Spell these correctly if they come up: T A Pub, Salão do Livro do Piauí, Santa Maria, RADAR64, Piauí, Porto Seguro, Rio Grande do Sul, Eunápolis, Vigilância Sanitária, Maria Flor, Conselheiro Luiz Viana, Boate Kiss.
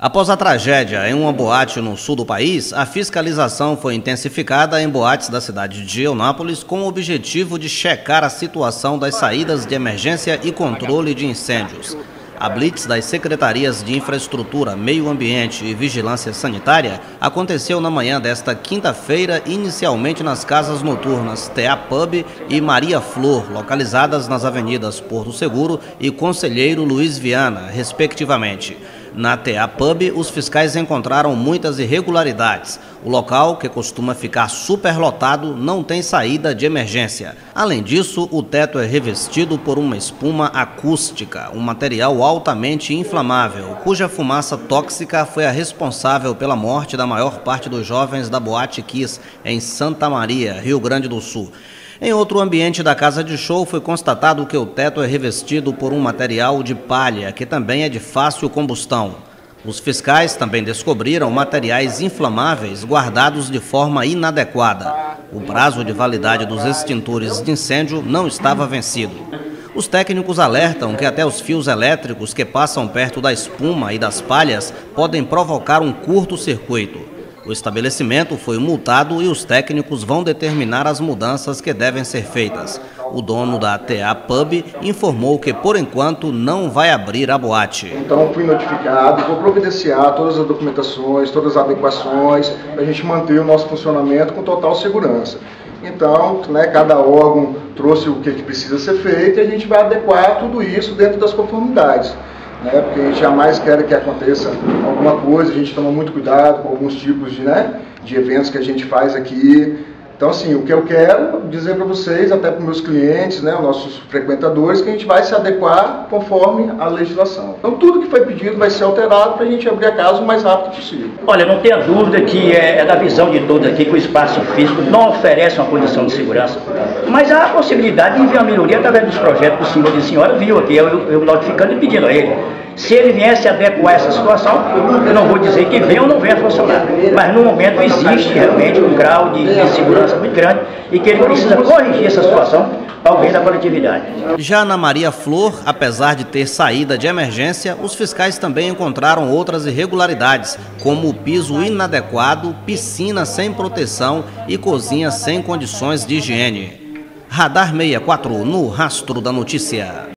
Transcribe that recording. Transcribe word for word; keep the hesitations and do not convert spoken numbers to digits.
Após a tragédia em uma boate no sul do país, a fiscalização foi intensificada em boates da cidade de Eunápolis com o objetivo de checar a situação das saídas de emergência e controle de incêndios. A blitz das Secretarias de Infraestrutura, Meio Ambiente e Vigilância Sanitária aconteceu na manhã desta quinta-feira, inicialmente nas casas noturnas T A Pub e Maria Flor, localizadas nas avenidas Porto Seguro e Conselheiro Luiz Viana, respectivamente. Na T A Pub, os fiscais encontraram muitas irregularidades. O local, que costuma ficar superlotado, não tem saída de emergência. Além disso, o teto é revestido por uma espuma acústica, um material altamente inflamável, cuja fumaça tóxica foi a responsável pela morte da maior parte dos jovens da Boate Kiss, em Santa Maria, Rio Grande do Sul. Em outro ambiente da casa de show, foi constatado que o teto é revestido por um material de palha, que também é de fácil combustão. Os fiscais também descobriram materiais inflamáveis guardados de forma inadequada. O prazo de validade dos extintores de incêndio não estava vencido. Os técnicos alertam que até os fios elétricos que passam perto da espuma e das palhas podem provocar um curto-circuito. O estabelecimento foi multado e os técnicos vão determinar as mudanças que devem ser feitas. O dono da T A Pub informou que, por enquanto, não vai abrir a boate. Então, fui notificado, vou providenciar todas as documentações, todas as adequações, para a gente manter o nosso funcionamento com total segurança. Então, né, cada órgão trouxe o que precisa ser feito e a gente vai adequar tudo isso dentro das conformidades. Né, porque a gente jamais quer que aconteça alguma coisa, a gente toma muito cuidado com alguns tipos de, né, de eventos que a gente faz aqui. Então, assim, o que eu quero dizer para vocês, até para os meus clientes, né, os nossos frequentadores, que a gente vai se adequar conforme a legislação. Então, tudo que foi pedido vai ser alterado para a gente abrir a casa o mais rápido possível. Olha, não tenha dúvida que é, é da visão de todos aqui que o espaço físico não oferece uma condição de segurança, mas há a possibilidade de ver a melhoria através dos projetos que o senhor e a senhora viu aqui, eu, eu, eu notificando e pedindo a ele. Se ele viesse adequar essa situação, eu não vou dizer que vem ou não vem a funcionar, mas no momento existe realmente um grau de insegurança muito grande e que ele precisa corrigir essa situação para o bem da coletividade. Já na Maria Flor, apesar de ter saída de emergência, os fiscais também encontraram outras irregularidades, como o piso inadequado, piscina sem proteção e cozinha sem condições de higiene. Radar sessenta e quatro, no rastro da notícia.